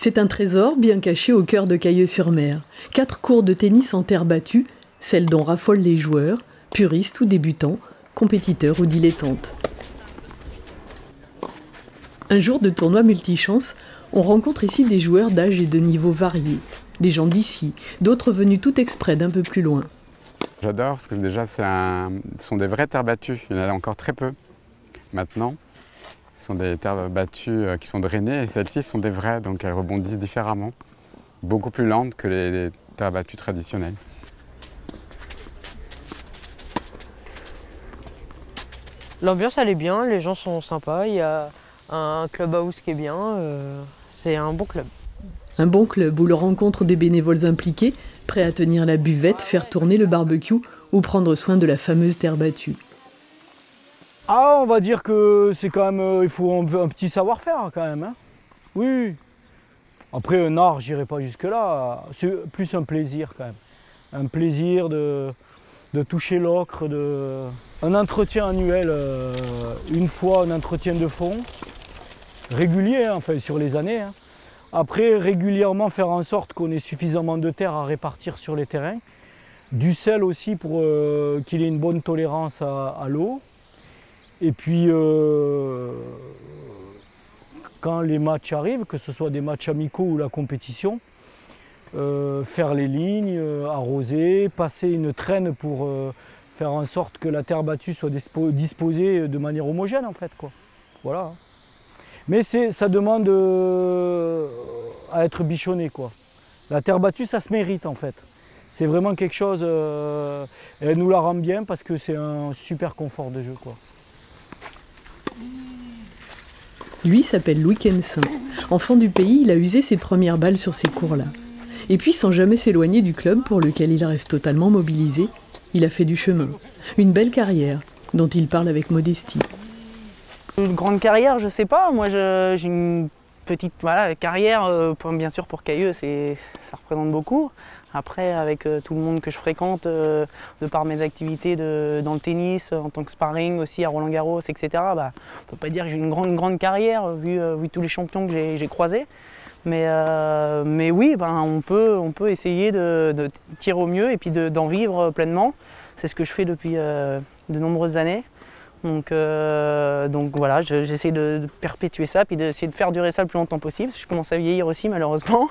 C'est un trésor bien caché au cœur de Cayeux-sur-Mer. 4 cours de tennis en terre battue, celles dont raffolent les joueurs, puristes ou débutants, compétiteurs ou dilettantes. Un jour de tournoi multichance, on rencontre ici des joueurs d'âge et de niveaux variés. Des gens d'ici, d'autres venus tout exprès d'un peu plus loin. J'adore parce que déjà ce sont des vraies terres battues, il y en a encore très peu maintenant. Ce sont des terres battues qui sont drainées et celles-ci sont des vraies, donc elles rebondissent différemment, beaucoup plus lentes que les terres battues traditionnelles. L'ambiance elle est bien, les gens sont sympas, il y a un clubhouse qui est bien, c'est un bon club. Un bon club où l'on rencontre des bénévoles impliqués, prêts à tenir la buvette, faire tourner le barbecue ou prendre soin de la fameuse terre battue. Ah, on va dire que c'est quand même, il faut un petit savoir-faire quand même. Hein. Oui. Après, un art, j'irai pas jusque-là. C'est plus un plaisir quand même. Un plaisir de toucher l'ocre, un entretien annuel, une fois un entretien de fond, régulier, hein, enfin sur les années. Hein. Après, régulièrement faire en sorte qu'on ait suffisamment de terre à répartir sur les terrains. Du sel aussi pour qu'il ait une bonne tolérance à l'eau. Et puis, quand les matchs arrivent, que ce soit des matchs amicaux ou la compétition, faire les lignes, arroser, passer une traîne pour faire en sorte que la terre battue soit disposée de manière homogène en fait, quoi. Voilà. Mais ça demande à être bichonné, quoi. La terre battue, ça se mérite, en fait. C'est vraiment quelque chose... elle nous la rend bien parce que c'est un super confort de jeu, quoi. Lui s'appelle Louis Kensin. Enfant du pays, il a usé ses premières balles sur ces cours-là. Et puis, sans jamais s'éloigner du club pour lequel il reste totalement mobilisé, il a fait du chemin. Une belle carrière, dont il parle avec modestie. Une grande carrière, je sais pas. Moi, j'ai une petite carrière, bien sûr pour Cayeux, ça représente beaucoup. Après, avec tout le monde que je fréquente, de par mes activités dans le tennis, en tant que sparring aussi à Roland-Garros, etc. On peut pas dire que j'ai une grande carrière vu tous les champions que j'ai croisés. Mais oui, on peut essayer de tirer au mieux et puis d'en vivre pleinement. C'est ce que je fais depuis de nombreuses années. Donc voilà, j'essaie de perpétuer ça, puis d'essayer de faire durer ça le plus longtemps possible. Je commence à vieillir aussi, malheureusement.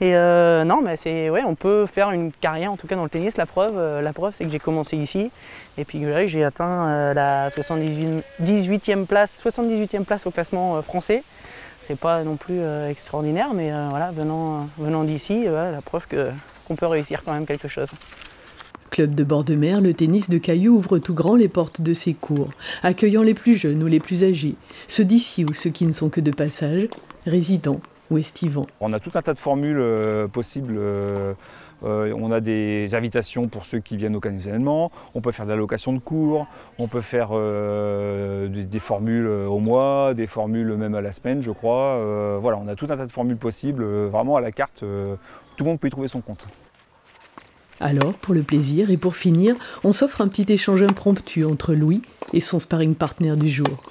Et non, mais on peut faire une carrière, en tout cas dans le tennis. La preuve c'est que j'ai commencé ici, et puis j'ai atteint la 78e place au classement français. C'est pas non plus extraordinaire, mais voilà, venant d'ici, la preuve qu'on peut réussir quand même quelque chose. Club de bord de mer, le tennis de Cayeux ouvre tout grand les portes de ses cours, accueillant les plus jeunes ou les plus âgés, ceux d'ici ou ceux qui ne sont que de passage, résidents ou estivants. On a tout un tas de formules possibles. On a des invitations pour ceux qui viennent occasionnellement, on peut faire de la location de cours, on peut faire des formules au mois, des formules même à la semaine, je crois. Voilà, on a tout un tas de formules possibles, vraiment à la carte, tout le monde peut y trouver son compte. Alors, pour le plaisir et pour finir, on s'offre un petit échange impromptu entre Louis et son sparring partner du jour.